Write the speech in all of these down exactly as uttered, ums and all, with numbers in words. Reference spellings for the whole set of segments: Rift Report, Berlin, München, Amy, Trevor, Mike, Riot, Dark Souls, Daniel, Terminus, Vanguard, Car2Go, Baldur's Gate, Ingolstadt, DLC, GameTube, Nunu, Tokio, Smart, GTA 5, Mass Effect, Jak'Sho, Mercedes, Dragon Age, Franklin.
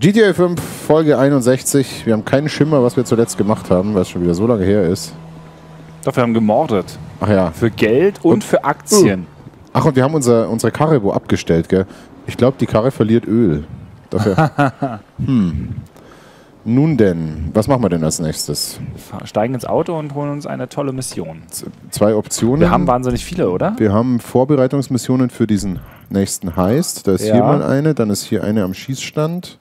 G T A fünf, Folge einundsechzig. Wir haben keinen Schimmer, was wir zuletzt gemacht haben, weil es schon wieder so lange her ist. Doch, wir haben gemordet. Ach ja. Für Geld und, und für Aktien. Uh. Ach, und wir haben unser, unsere Karre wo abgestellt, gell? Ich glaube, die Karre verliert Öl. Dafür. Hm. Nun denn, was machen wir denn als nächstes? Steigen ins Auto und holen uns eine tolle Mission. Z zwei Optionen. Wir haben wahnsinnig viele, oder? Wir haben Vorbereitungsmissionen für diesen nächsten Heist. Da ist ja hier mal eine, dann ist hier eine am Schießstand.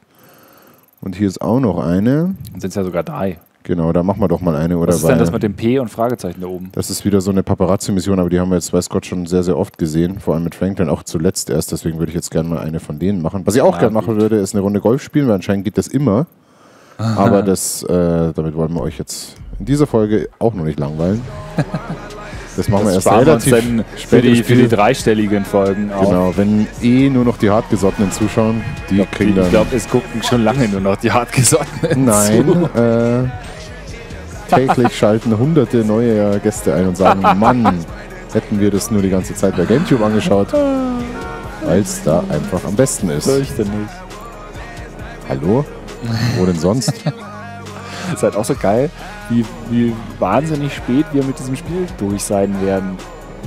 Und hier ist auch noch eine. Dann sind es ja sogar drei. Genau, da machen wir doch mal eine. Oder was ist denn das mit dem P und Fragezeichen da oben? Das ist wieder so eine Paparazzi-Mission, aber die haben wir jetzt, weiß Gott, schon sehr, sehr oft gesehen. Vor allem mit Franklin, auch zuletzt erst. Deswegen würde ich jetzt gerne mal eine von denen machen. Was ich auch gerne machen würde, ist eine Runde Golf spielen, weil anscheinend geht das immer. Aha. Aber das, äh, damit wollen wir euch jetzt in dieser Folge auch noch nicht langweilen. Das machen wir erst relativ spät im Spiel. Für die dreistelligen Folgen auch. Genau, wenn eh nur noch die Hartgesottenen zuschauen, die kriegen dann... Ich glaube, es gucken schon lange nur noch die Hartgesottenen. Nein, äh, täglich schalten hunderte neue Gäste ein und sagen, Mann, hätten wir das nur die ganze Zeit bei GameTube angeschaut, weil es da einfach am besten ist. Fürchte nicht. Hallo? Wo denn sonst? Ist halt auch so geil, wie, wie wahnsinnig spät wir mit diesem Spiel durch sein werden.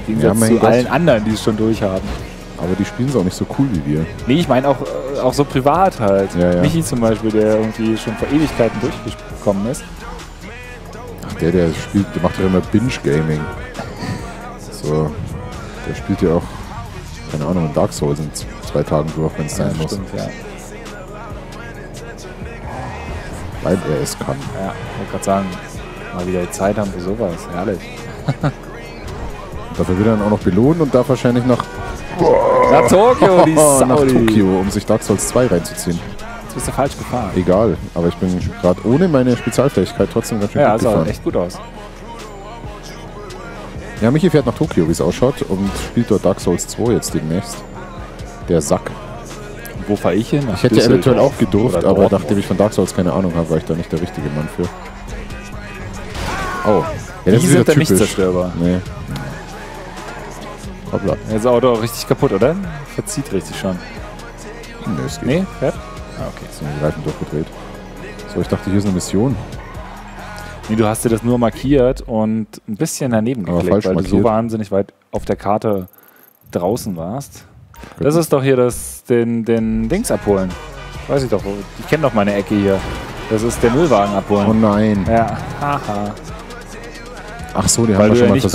Im Gegensatz ja, zu allen anderen, die es schon durch haben. Aber die spielen es auch nicht so cool wie wir. Nee, ich meine auch, auch so privat halt. Ja, ja. Michi zum Beispiel, der irgendwie schon vor Ewigkeiten durchgekommen ist. Ach, der, der spielt, der macht ja immer Binge-Gaming. So, der spielt ja auch, keine Ahnung, in Dark Souls in zwei Tagen durch, wenn es sein muss. Stimmt, ja. Weil er es kann. Ja, ich wollte gerade sagen, mal wieder Zeit haben für sowas. Herrlich. Dafür wird er dann auch noch belohnt und darf wahrscheinlich nach... Nach Tokio, die Sau, nach Tokio, um sich Dark Souls zwei reinzuziehen. Jetzt bist du falsch gefahren. Egal, aber ich bin gerade ohne meine Spezialfähigkeit trotzdem ganz schön ja, gut gefahren. Ja, sah echt gut aus. Ja, Michi fährt nach Tokio, wie es ausschaut, und spielt dort Dark Souls zwei jetzt demnächst. Der Sack. Wo fahre ich hin? Nach ich hätte Düssel eventuell auch gedurft, aber nachdem ich von Dark Souls keine Ahnung habe, war ich da nicht der richtige Mann für. Oh, ja, das die ist sind da nicht zerstörbar. Nee. Hoppla. Jetzt ist das Auto auch richtig kaputt, oder? Verzieht richtig schon. Nee, es geht. Nee, fährt? Ah, okay. Jetzt sind die Reifen durchgedreht. So, ich dachte, hier ist eine Mission. Nee, du hast dir das nur markiert und ein bisschen daneben geklickt, weil markiert. Du so wahnsinnig weit auf der Karte draußen warst. Das ist doch hier das, den, den Dings abholen. Weiß ich doch, ich kenne doch meine Ecke hier. Das ist der Müllwagen abholen. Oh nein. Ja, haha. Ach so, die haben wir schon mal versucht. Weil du ja nicht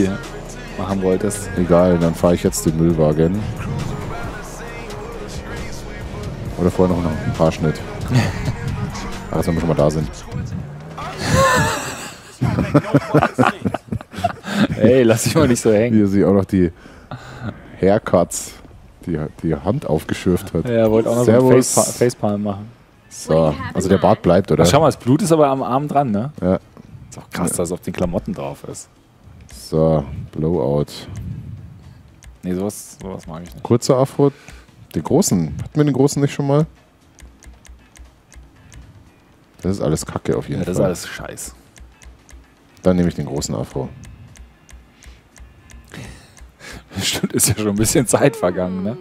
Paparazzi machen wolltest. Egal, dann fahre ich jetzt den Müllwagen. Oder vorher noch einen Haarschnitt. Ach, als wenn wir schon mal da sind. Ey, lass dich mal nicht so hängen. Hier sehe ich auch noch die... Haircuts, die die Hand aufgeschürft hat. Ja, wollte auch noch Servus. So einen Facepalm, Facepalm machen. So, also der Bart bleibt, oder? Ach, schau mal, das Blut ist aber am Arm dran, ne? Ja. Ist auch krass, ja, dass es auf den Klamotten drauf ist. So, Blowout. Nee, sowas, sowas mag ich nicht. Kurzer Afro, den großen. Hatten wir den großen nicht schon mal? Das ist alles Kacke auf jeden ja, das Fall. Das ist alles Scheiß. Dann nehme ich den großen Afro. Stimmt, ist ja schon ein bisschen Zeit vergangen, ne?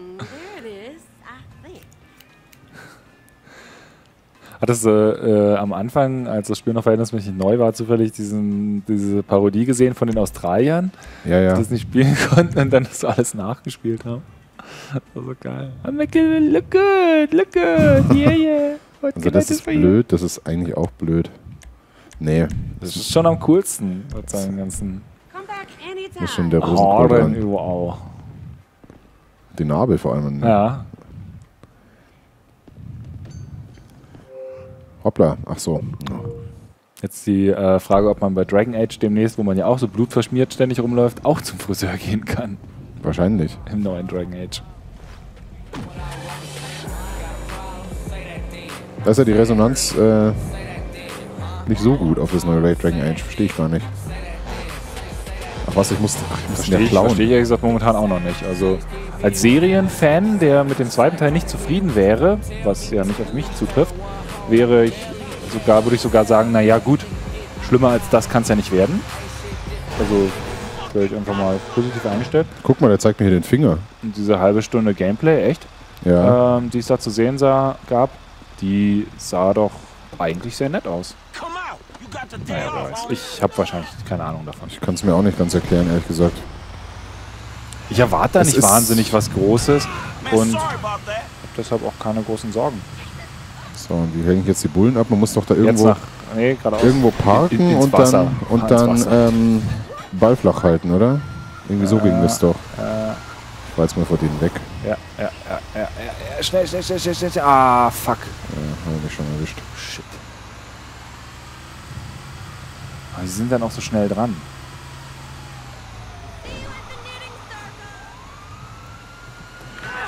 Hattest du äh, am Anfang, als das Spiel noch verhältnismäßig neu war, zufällig diesen, diese Parodie gesehen von den Australiern, ja, ja, die das nicht spielen konnten und dann das alles nachgespielt haben? Das war so geil. Oh, look good, look good, yeah, yeah. Also das ist blöd, das ist eigentlich auch blöd. Nee. Das ist schon am coolsten, mit seinem ganzen... Das ist schon der Rosenkohl. Wow. Die Narbe vor allem. Ne? Ja. Hoppla, ach so. Jetzt die äh, Frage, ob man bei Dragon Age demnächst, wo man ja auch so blutverschmiert ständig rumläuft, auch zum Friseur gehen kann. Wahrscheinlich. Im neuen Dragon Age. Da ist ja die Resonanz äh, nicht so gut auf das neue Dragon Age, verstehe ich gar nicht. Ach was, ich muss, ach, ich muss verstehe, den ja klauen. Verstehe ich ehrlich gesagt momentan auch noch nicht. Also als Serienfan, der mit dem zweiten Teil nicht zufrieden wäre, was ja nicht auf mich zutrifft, wäre ich sogar, würde ich sogar sagen, naja gut, schlimmer als das kann es ja nicht werden. Also wäre ich einfach mal positiv eingestellt. Guck mal, der zeigt mir hier den Finger. Und diese halbe Stunde Gameplay, echt? Ja. Ähm, die es da zu sehen sah, gab, die sah doch eigentlich sehr nett aus. Naja, wer weiß. Ich habe wahrscheinlich keine Ahnung davon. Ich kann es mir auch nicht ganz erklären, ehrlich gesagt. Ich erwarte da nicht wahnsinnig was Großes und habe deshalb auch keine großen Sorgen. So, und die hängen jetzt die Bullen ab. Man muss doch da irgendwo, nach, nee, irgendwo parken in, in, und Wasser. dann, und dann ähm, Ball flach halten, oder? Irgendwie äh, so ging das doch. Äh, ich war jetzt mal vor denen weg. Ja, ja, ja, ja, ja. Schnell, schnell, schnell, schnell, schnell. Ah, fuck. Ja, habe ich schon erwischt. Shit. Aber sie sind dann auch so schnell dran.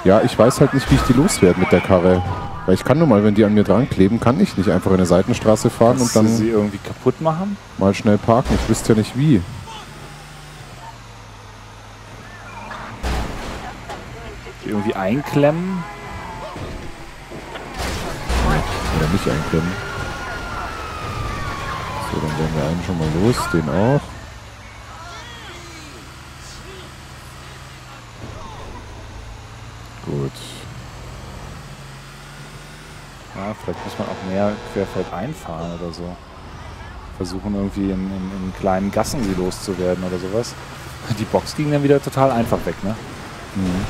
Ja, ich weiß halt nicht, wie ich die loswerde mit der Karre. Weil ich kann nur mal, wenn die an mir dran kleben, kann ich nicht einfach in eine Seitenstraße fahren und dann sie irgendwie kaputt machen? Mal schnell parken. Ich wüsste ja nicht wie. Die irgendwie einklemmen? Oder nicht einklemmen. So, dann werden wir einen schon mal los, den auch. Gut. Ja, vielleicht muss man auch mehr querfeld einfahren oder so. Versuchen irgendwie in, in, in kleinen Gassen sie loszuwerden oder sowas. Die Box ging dann wieder total einfach weg, ne? Mhm.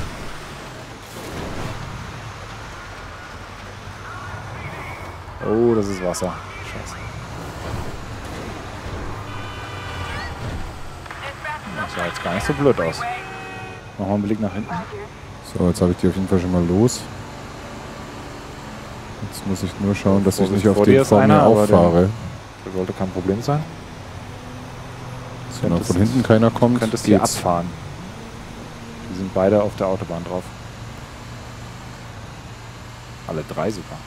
Oh, das ist Wasser. Scheiße. Das sah jetzt gar nicht so blöd aus. Machen wir einen Blick nach hinten. So, jetzt habe ich die auf jeden Fall schon mal los. Jetzt muss ich nur schauen, dass ich nicht auf den vor mir auffahre. Da sollte kein Problem sein. Wenn von hinten keiner kommt, könntest du abfahren. Die sind beide auf der Autobahn drauf. Alle drei sogar.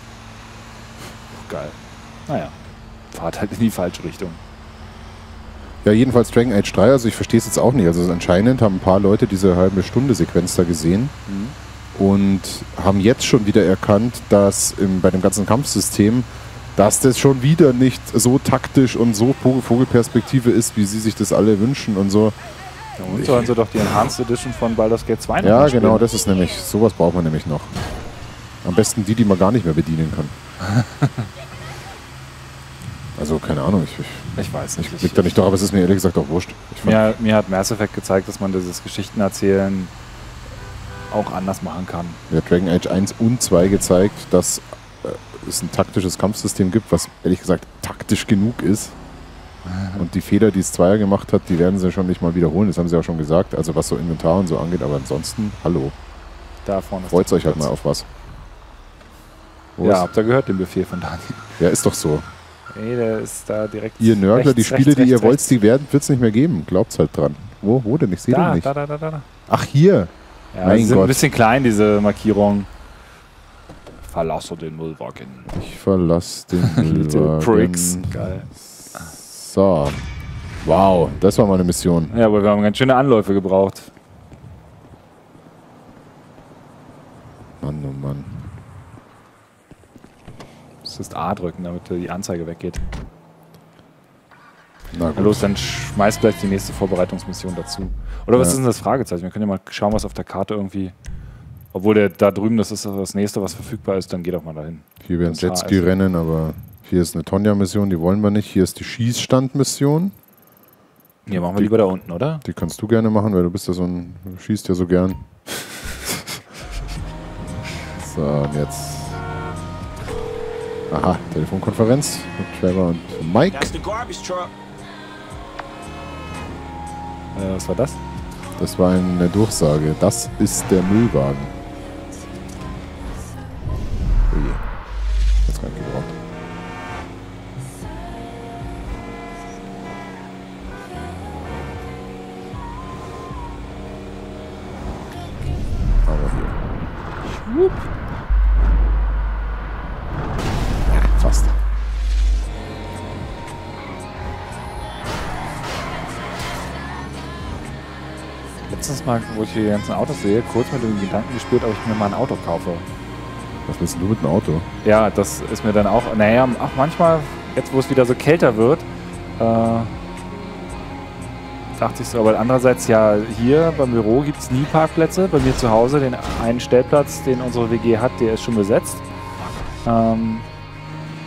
Geil. Naja, fahrt halt in die falsche Richtung. Ja, jedenfalls Dragon Age drei, also ich verstehe es jetzt auch nicht. Also anscheinend haben ein paar Leute diese halbe Stunde Sequenz da gesehen mhm. und haben jetzt schon wieder erkannt, dass im, bei dem ganzen Kampfsystem, dass das schon wieder nicht so taktisch und so Vogelperspektive ist, wie sie sich das alle wünschen und so. Ja, und sollen sie doch die Enhanced Edition von Baldur's Gate zwei noch Ja, spielen. Genau, das ist nämlich, sowas braucht man nämlich noch. Am besten die, die man gar nicht mehr bedienen kann. Also, keine Ahnung, ich, ich, ich weiß nicht. Ich blick da nicht durch, aber es ist mir ehrlich gesagt auch wurscht. Ich mir, mir hat Mass Effect gezeigt, dass man dieses Geschichtenerzählen auch anders machen kann. Mir hat Dragon Age eins und zwei gezeigt, dass äh, es ein taktisches Kampfsystem gibt, was ehrlich gesagt taktisch genug ist. Und die Fehler, die es Zweier gemacht hat, die werden sie schon nicht mal wiederholen. Das haben sie auch schon gesagt, also was so Inventar und so angeht. Aber ansonsten, hallo. Da vorne ist freut euch halt mal auf was. Wo ja, habt ihr gehört, den Befehl von Daniel? Ja, ist doch so. Nee, der ist da direkt. Ihr Nörgler, die Spiele, rechts, die ihr wollt, die wird es nicht mehr geben. Glaubt's halt dran. Wo, wo denn? Ich sehe den nicht. Da, da, da, da. Ach, hier. Ja, mein die sind Gott. Ein bisschen klein, diese Markierung. Verlasse den Müllwagen. Ich verlasse den Müllwagen. Pricks. Geil. So. Wow, das war mal eine Mission. Ja, aber wir haben ganz schöne Anläufe gebraucht. Mann, oh Mann. Ist A drücken, damit die Anzeige weggeht. Na gut. Los, dann schmeißt gleich die nächste Vorbereitungsmission dazu. Oder was ja. ist denn das Fragezeichen? Wir können ja mal schauen, was auf der Karte irgendwie... Obwohl der, da drüben, das ist das nächste, was verfügbar ist, dann geht doch mal dahin. Hier werden Jetski-Rennen, aber hier ist eine Tonja-Mission, die wollen wir nicht. Hier ist die Schießstand-Mission. Hier machen wir die, lieber da unten, oder? Die kannst du gerne machen, weil du bist ja so ein... Du schießt ja so gern. So, und jetzt... Aha, Telefonkonferenz mit Trevor und Mike. Äh, was war das? Das war eine Durchsage. Das ist der Müllwagen. Oh je. Jetzt rein gebraucht. Aber hier. Schwupp. Fast. Letztes Mal, wo ich hier die ganzen Autos sehe, kurz mit dem Gedanken gespielt, ob ich mir mal ein Auto kaufe. Was willst du mit einem Auto? Ja, das ist mir dann auch, naja, auch manchmal, jetzt wo es wieder so kälter wird, äh, dachte ich so, aber andererseits ja, hier beim Büro gibt es nie Parkplätze. Bei mir zu Hause, den einen Stellplatz, den unsere W G hat, der ist schon besetzt. Ähm,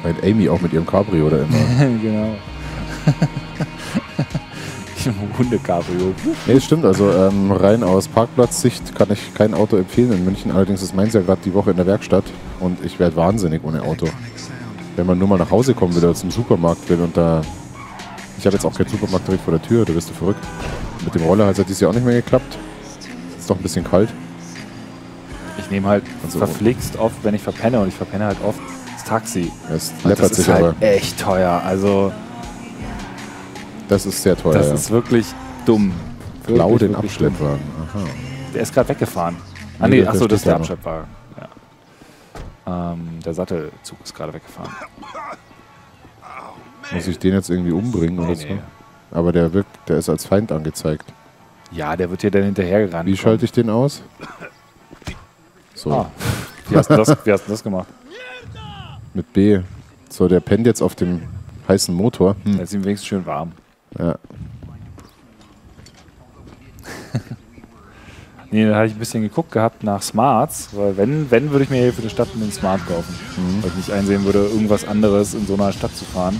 Weil Amy auch mit ihrem Cabrio oder immer. Genau. Hunde-Cabrio. Nee, stimmt. Also ähm, rein aus Parkplatzsicht kann ich kein Auto empfehlen in München. Allerdings ist meins ja gerade die Woche in der Werkstatt und ich werde wahnsinnig ohne Auto. Wenn man nur mal nach Hause kommen will oder zum Supermarkt will und da... Ich habe jetzt auch keinen Supermarkt direkt vor der Tür, da bist du verrückt. Mit dem Roller hat es dieses Jahr auch nicht mehr geklappt. Ist doch ein bisschen kalt. Ich nehme halt also verflixt oft, wenn ich verpenne, und ich verpenne halt oft das Taxi. Es läppert sich aber. Das ist halt echt teuer, also... Das ist sehr teuer. Das ja. ist wirklich dumm. Wirklich, Blau den Abschleppwagen. Aha. Der ist gerade weggefahren. Ah nee, nee achso, das ist der Abschleppwagen. Ja. Ähm, der Sattelzug ist gerade weggefahren. Muss ich den jetzt irgendwie umbringen nee, oder so? Nee. Aber der wirkt, der ist als Feind angezeigt. Ja, der wird hier dann hinterhergerannt. Wie schalte ich den aus? So. Ah. Wie hast du das, wie hast du das gemacht? Mit B. So, der pennt jetzt auf dem heißen Motor. Hm. Der ist ihm wenigstens schön warm. Ja. Nee, da habe ich ein bisschen geguckt gehabt nach Smarts, weil wenn, wenn würde ich mir hier für die Stadt einen Smart kaufen. Mhm. Weil ich nicht einsehen würde, irgendwas anderes in so einer Stadt zu fahren,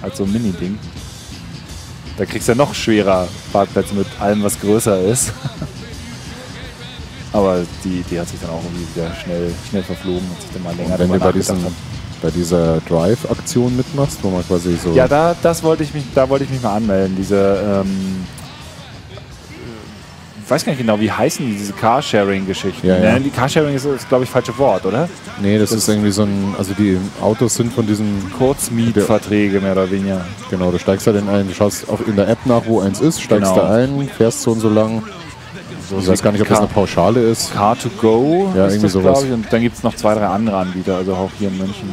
als so ein Mini-Ding. Da kriegst du ja noch schwerer Parkplätze mit allem, was größer ist. Aber die, die hat sich dann auch irgendwie wieder schnell, schnell verflogen und sich dann mal länger drüber nachgedacht hat. Bei dieser Drive-Aktion mitmachst, wo man quasi so... Ja, da, das wollte ich mich, da wollte ich mich mal anmelden. Diese, ähm, ich weiß gar nicht genau, wie heißen die, diese Carsharing-Geschichten? Ja, ja. Carsharing ist, ist glaube ich, falsche Wort, oder? Nee, das, das ist irgendwie so ein... Also die Autos sind von diesen... Kurzmietverträge mehr oder weniger. Genau, du steigst da den ein, du schaust auch in der App nach, wo eins ist, steigst genau. da ein, fährst so und so lang. So, ich weiß gar nicht, ob das eine Pauschale ist. Car to Go ja, ist irgendwie das, sowas. Ich. Und dann gibt es noch zwei, drei andere Anbieter, also auch hier in München.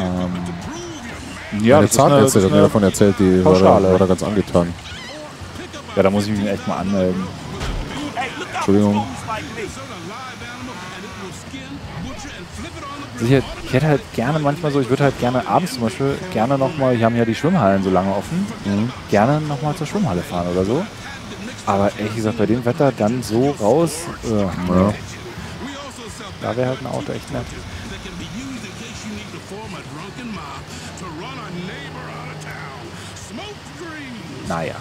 Ähm, ja, Meine Zahnärztin hat mir davon erzählt, die war da, war da ganz angetan. Ja, da muss ich mich echt mal anmelden. Entschuldigung. Ich hätte halt gerne manchmal so, ich würde halt gerne abends zum Beispiel gerne nochmal, wir haben ja die Schwimmhallen so lange offen, mhm. gerne nochmal zur Schwimmhalle fahren oder so. Aber ehrlich gesagt, bei dem Wetter dann so raus, äh, ja. da wäre halt ein Auto echt nett. Naja,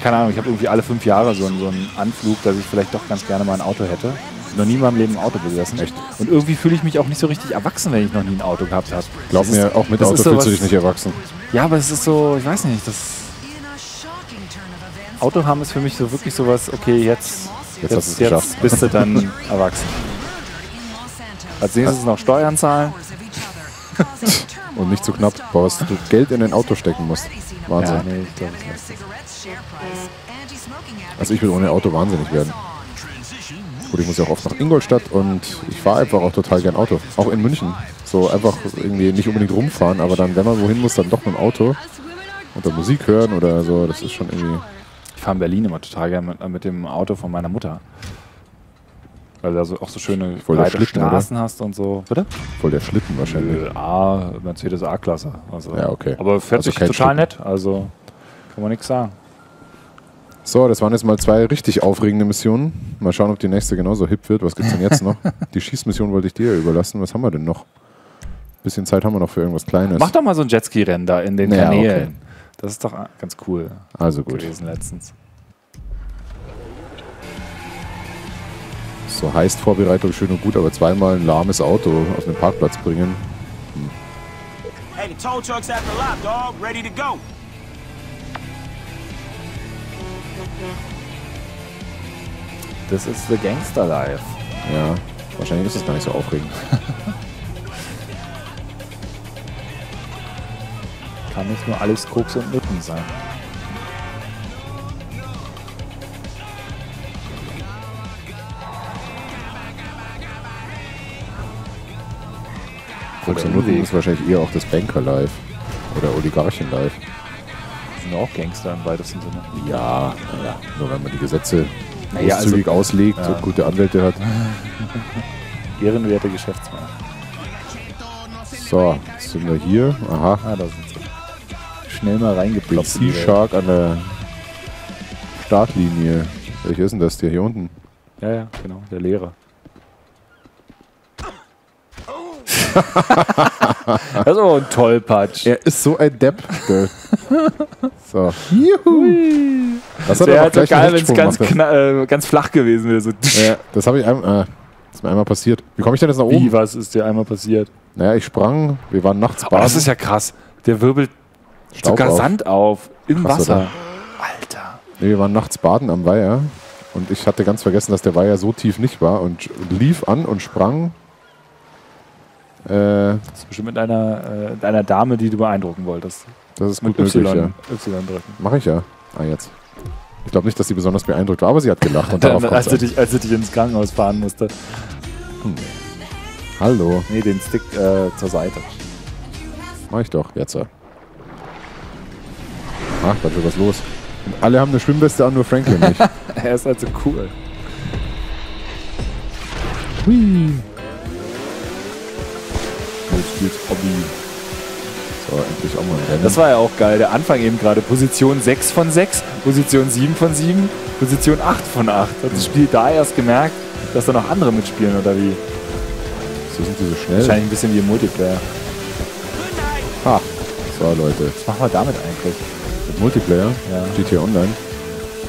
keine Ahnung, ich habe irgendwie alle fünf Jahre so einen, so einen Anflug, dass ich vielleicht doch ganz gerne mal ein Auto hätte. Noch nie in meinem Leben ein Auto besessen. Echt? Und irgendwie fühle ich mich auch nicht so richtig erwachsen, wenn ich noch nie ein Auto gehabt habe. Glaub mir, auch mit Auto fühlst du dich nicht erwachsen. Ja, aber es ist so, ich weiß nicht, das... Auto haben ist für mich so wirklich sowas, okay, jetzt, jetzt, jetzt, jetzt bist du dann erwachsen. Als nächstes noch Steuern zahlen. Und nicht zu knapp, was du Geld in ein Auto stecken musst. Wahnsinn. Ja, nee, ich glaub, also ich will ohne Auto wahnsinnig werden. Gut, ich muss ja auch oft nach Ingolstadt und ich fahre einfach auch total gern Auto. Auch in München. So einfach irgendwie nicht unbedingt rumfahren, aber dann, wenn man wohin muss, dann doch mit dem Auto. Und dann Musik hören oder so, das ist schon irgendwie... Ich fahre in Berlin immer total gerne mit, mit dem Auto von meiner Mutter. Weil du da so, auch so schöne breite Straßen oder? hast und so. Bitte? Voll der Schlitten wahrscheinlich. A, Mercedes A-Klasse. Also. Ja, okay. Aber fährt also sich total Schlitten. nett, also kann man nichts sagen. So, das waren jetzt mal zwei richtig aufregende Missionen. Mal schauen, ob die nächste genauso hip wird. Was gibt's denn jetzt noch? Die Schießmission wollte ich dir überlassen. Was haben wir denn noch? Ein bisschen Zeit haben wir noch für irgendwas Kleines. Mach doch mal so ein Jetski-Rennen da in den naja, Kanälen. Okay. Das ist doch ganz cool also gut. gewesen letztens. So heißt Vorbereitung schön und gut, aber zweimal ein lahmes Auto auf den Parkplatz bringen. Hm. Hey, the tow truck's at the lot, dog. Ready to go. This is the gangster life. Ja, wahrscheinlich ist das gar nicht so aufregend. Kann nicht nur alles Koks und Nutten sein. Koks und Nutten ist wahrscheinlich eher auch das Banker-Life oder Oligarchen-Life. Das sind auch Gangster im weitesten Sinne. Ja, naja, nur wenn man die Gesetze naja, großzügig also, auslegt ja. und gute Anwälte hat. Ehrenwerte Geschäftsmann. So, sind wir hier. Aha. Ah, da sind sie. Schnell mal reingeploppt. Sea Shark an der Startlinie. Welches ist denn das? Der hier unten? Ja, ja, genau. Der Leere. Das ist aber ein Tollpatsch. Er ist so ein Depp. So. Juhu. Das wäre halt so geil, wenn es ganz, äh, ganz flach gewesen wäre. So. Ja, das habe ich einmal. Äh, ist mir einmal passiert. Wie komme ich denn jetzt nach oben? Wie, was ist dir einmal passiert? Naja, ich sprang, wir waren nachts baden. Oh, das ist ja krass. Der wirbelt Staub sogar auf. Sand auf im krass, Wasser. Oder? Alter. Nee, wir waren nachts baden am Weiher und ich hatte ganz vergessen, dass der Weiher so tief nicht war und lief an und sprang. Äh, das ist bestimmt mit einer, äh, mit einer Dame, die du beeindrucken wolltest. Das ist gut mit möglich, Y, ja. Y drücken. Mach ich ja. Ah, jetzt. Ich glaube nicht, dass sie besonders beeindruckt war, aber sie hat gelacht. Und darauf als, du dich, als du dich ins Krankenhaus fahren musste. Hm. Hallo. Nee, den Stick äh, zur Seite. Mach ich doch, jetzt. Ja. Ach, da ist was los. Und alle haben eine Schwimmweste an, nur Franklin nicht. Er ist halt so cool. Hui. So, endlich auch mal ein Rennen. Das war ja auch geil, der Anfang eben gerade. Position sechs von sechs, Position sieben von sieben, Position acht von acht. Hat das Spiel da erst gemerkt, dass da noch andere mitspielen, oder wie? So sind die so schnell. Wahrscheinlich ein bisschen wie im Multiplayer. Ah, so Leute. Was machen wir damit eigentlich? Mit Multiplayer? Ja. Steht hier online.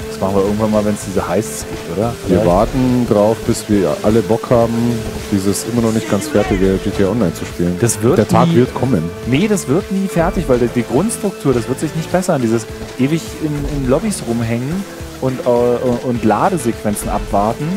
Das machen wir irgendwann mal, wenn es diese Heists gibt, oder? Vielleicht? Wir warten drauf, bis wir alle Bock haben, dieses immer noch nicht ganz fertige G T A Online zu spielen. Das wird Der Tag nie, wird kommen. Nee, das wird nie fertig, weil die, die Grundstruktur, das wird sich nicht bessern. Dieses ewig in, in Lobbys rumhängen und, äh, und Ladesequenzen abwarten,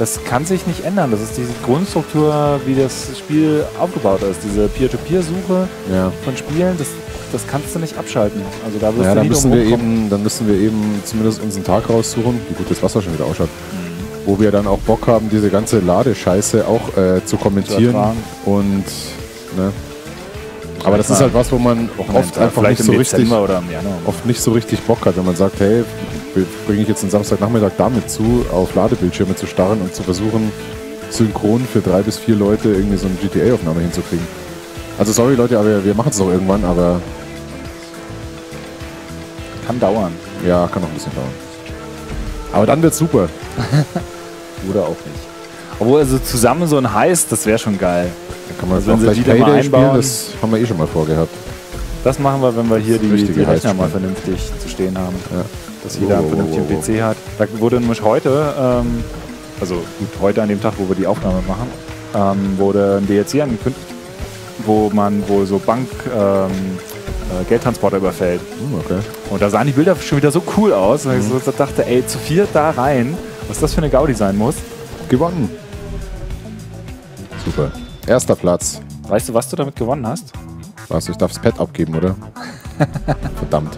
das kann sich nicht ändern. Das ist diese Grundstruktur, wie das Spiel aufgebaut ist. Diese Peer-to-Peer-Suche ja. von Spielen, das Das kannst du nicht abschalten. Also da wirst ja, du nicht müssen wir eben, Dann müssen wir eben zumindest uns einen Tag raussuchen, wie gut das Wasser schon wieder ausschaut, mhm. wo wir dann auch Bock haben, diese ganze Ladescheiße auch äh, zu kommentieren. Zu und, ne. Aber das ist halt was, wo man auch oft einfach nicht so, richtig, oder oft nicht so richtig Bock hat, wenn man sagt, hey, bringe ich jetzt den Samstagnachmittag damit zu, auf Ladebildschirme zu starren und zu versuchen, synchron für drei bis vier Leute irgendwie so eine G T A-Aufnahme hinzukriegen. Also sorry Leute, aber wir machen es doch irgendwann, aber... Kann dauern. Ja, kann noch ein bisschen dauern. Aber dann wird's super. Oder auch nicht. Obwohl, also zusammen so ein Heist, das wäre schon geil. Dann kann man also, vielleicht Payday spielen, das haben wir eh schon mal vorgehabt. Das machen wir, wenn wir hier die, die Rechner Heist mal vernünftig zu stehen haben. Ja. Dass jeder einen vernünftigen P C hat. Da wurde nämlich heute, ähm, also gut, heute an dem Tag, wo wir die Aufnahme machen, ähm, wurde ein D L C angekündigt, wo man wohl so Bank... Ähm, Geldtransporter überfällt. Okay. Und da sahen die Bilder schon wieder so cool aus, dass mhm. ich so dachte, ey, zu viert da rein, was das für eine Gaudi sein muss. Gewonnen. Super. Erster Platz. Weißt du, was du damit gewonnen hast? Was? Ich darf das Pad abgeben, oder? Verdammt.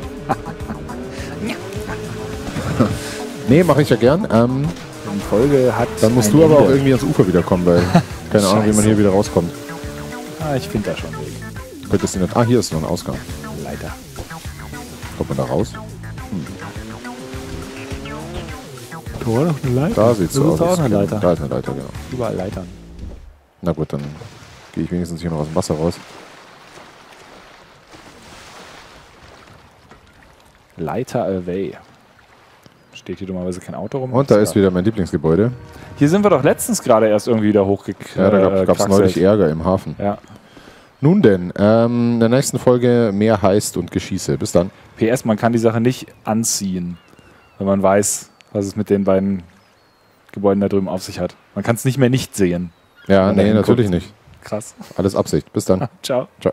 Nee, mache ich ja gern. Ähm, Die Folge hat dann musst du aber Ende. Auch irgendwie ans Ufer wiederkommen, weil keine Ahnung, wie man hier wieder rauskommt. Ah, ich finde da schon Weg. Könntest du nicht. Ah, hier ist noch ein Ausgang. Leiter. Kommt man da raus? Hm. Da war noch eine Leiter. Da sieht es so aus. Da ist auch eine Leiter. Da ist eine Leiter, genau. Überall Leitern. Na gut, dann gehe ich wenigstens hier noch aus dem Wasser raus. Leiter away. Steht hier dummerweise kein Auto rum. Und da ist wieder mein Lieblingsgebäude. Hier sind wir doch letztens gerade erst irgendwie wieder hochgekriegt. Ja, da gab es neulich Ärger im Hafen. Ja. Nun denn, ähm, in der nächsten Folge mehr Heist und Geschieße. Bis dann. P S, man kann die Sache nicht anziehen, wenn man weiß, was es mit den beiden Gebäuden da drüben auf sich hat. Man kann es nicht mehr nicht sehen. Ja, nee, natürlich nicht. Krass. Alles Absicht. Bis dann. Ciao. Ciao.